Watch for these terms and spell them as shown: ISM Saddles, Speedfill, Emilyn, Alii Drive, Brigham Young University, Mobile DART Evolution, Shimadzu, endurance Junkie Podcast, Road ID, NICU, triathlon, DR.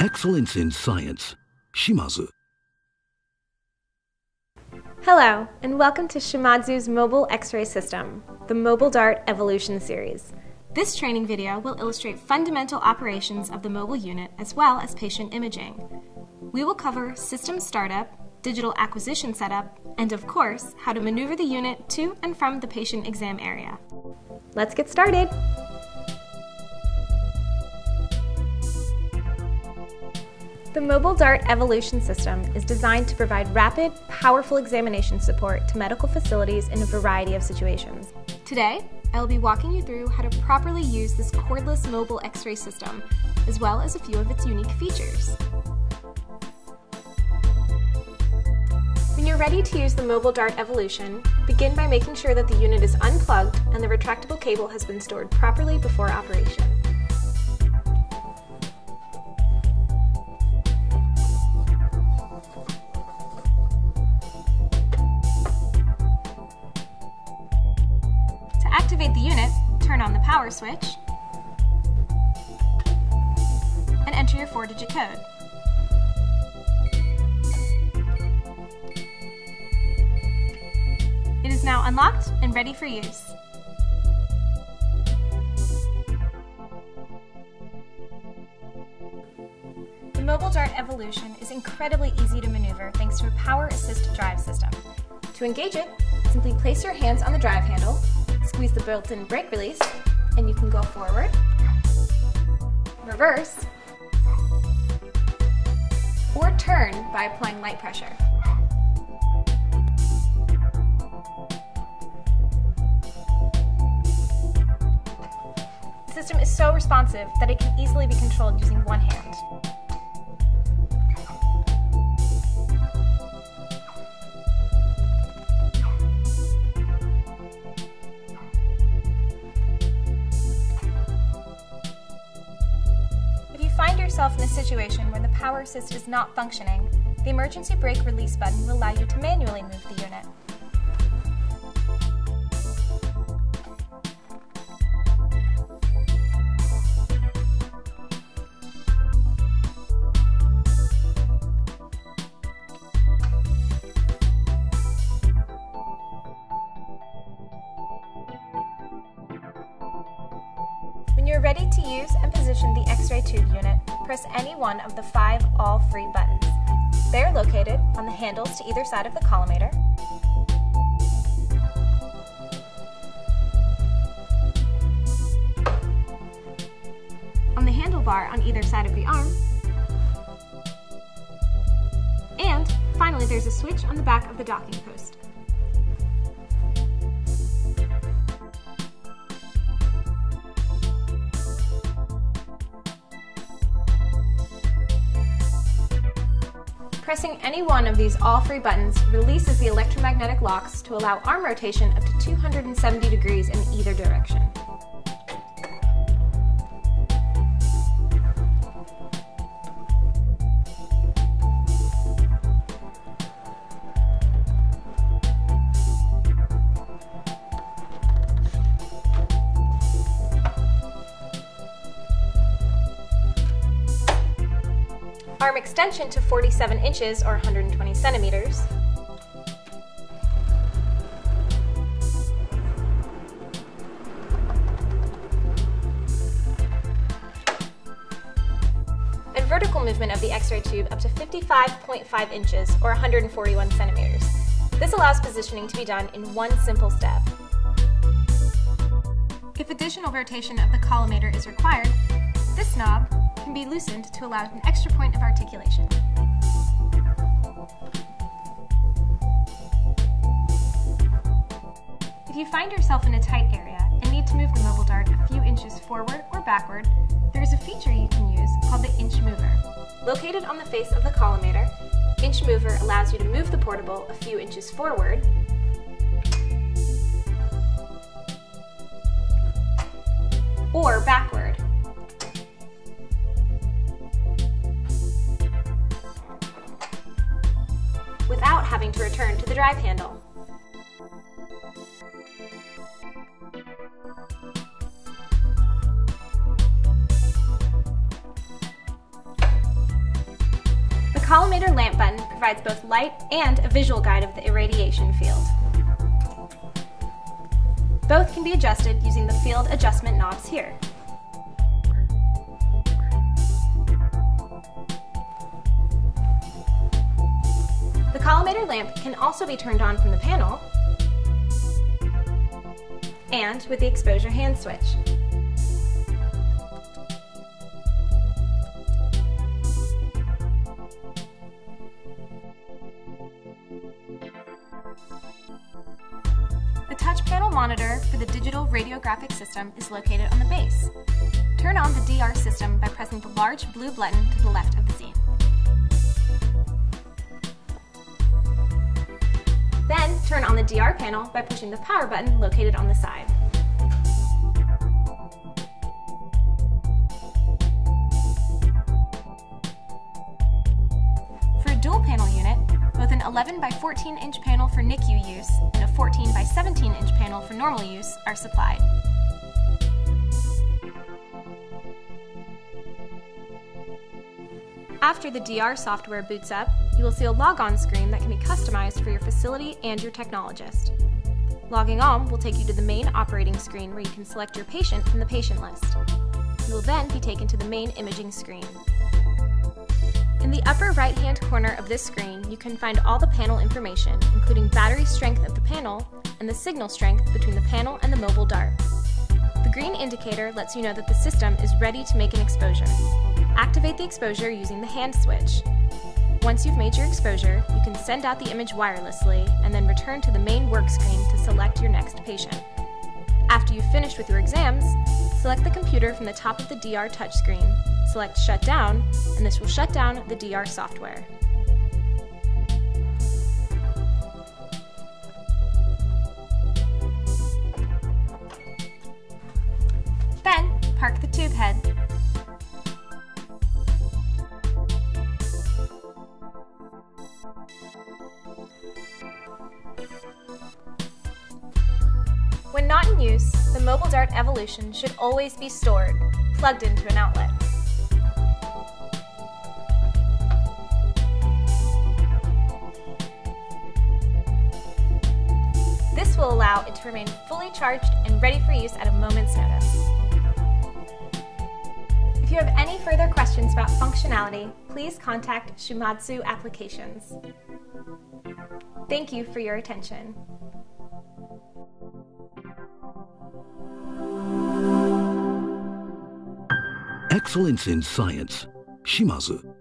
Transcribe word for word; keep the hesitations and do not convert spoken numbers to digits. Excellence in Science, Shimadzu. Hello, and welcome to Shimadzu's Mobile X-ray System, the Mobile DART Evolution series. This training video will illustrate fundamental operations of the mobile unit as well as patient imaging. We will cover system startup, digital acquisition setup, and of course, how to maneuver the unit to and from the patient exam area. Let's get started! The Mobile DART Evolution System is designed to provide rapid, powerful examination support to medical facilities in a variety of situations. Today, I will be walking you through how to properly use this cordless mobile X-ray system, as well as a few of its unique features. When you're ready to use the Mobile DART Evolution, begin by making sure that the unit is unplugged and the retractable cable has been stored properly before operation. To activate the unit, turn on the power switch and enter your four-digit code. It is now unlocked and ready for use. The Mobile DART Evolution is incredibly easy to maneuver thanks to a power assist drive system. To engage it, simply place your hands on the drive handle, squeeze the built-in brake release, and you can go forward, reverse, or turn by applying light pressure. The system is so responsive that it can easily be controlled using one hand. Yourself in a situation where the power assist is not functioning, the emergency brake release button will allow you to manually move the unit. When you're ready to use and position the X-ray tube unit, press any one of the five all free buttons. They are located on the handles to either side of the collimator, on the handlebar on either side of the arm, and finally there's a switch on the back of the docking post. Pressing any one of these all-free buttons releases the electromagnetic locks to allow arm rotation up to two hundred seventy degrees in either direction. Arm extension to forty-seven inches or one hundred twenty centimeters. And vertical movement of the X-ray tube up to fifty-five point five inches or one hundred forty-one centimeters. This allows positioning to be done in one simple step. If additional rotation of the collimator is required, this knob can be loosened to allow an extra point of articulation. If you find yourself in a tight area and need to move the mobile dart a few inches forward or backward, there is a feature you can use called the inch mover. Located on the face of the collimator, inch mover allows you to move the portable a few inches forward or backward. Without having to return to the drive handle. lamp button provides both light and a visual guide of the irradiation field. Both can be adjusted using the field adjustment knobs here. The collimator lamp can also be turned on from the panel and with the exposure hand switch. The touch panel monitor for the digital radiographic system is located on the base. Turn on the D R system by pressing the large blue button to the left of the scene. Then turn on the D R panel by pushing the power button located on the side. For a dual panel unit, both an eleven by fourteen inch panel for N I C U use and a fourteen by seventeen inch panel for normal use are supplied. After the D R software boots up, you will see a log-on screen that can be customized for your facility and your technologist. Logging on will take you to the main operating screen where you can select your patient from the patient list. You will then be taken to the main imaging screen. In the upper right-hand corner of this screen, you can find all the panel information, including battery strength of the panel and the signal strength between the panel and the mobile dart. The green indicator lets you know that the system is ready to make an exposure. Activate the exposure using the hand switch. Once you've made your exposure, you can send out the image wirelessly and then return to the main work screen to select your next patient. After you've finished with your exams, select the computer from the top of the D R touchscreen, select Shut Down, and this will shut down the D R software. Then, park the tube head. When not in use, the Mobile DART Evolution should always be stored, plugged into an outlet. This will allow it to remain fully charged and ready for use at a moment's notice. If you have any further questions about functionality, please contact Shimadzu Applications. Thank you for your attention. Excellence in Science, Shimadzu.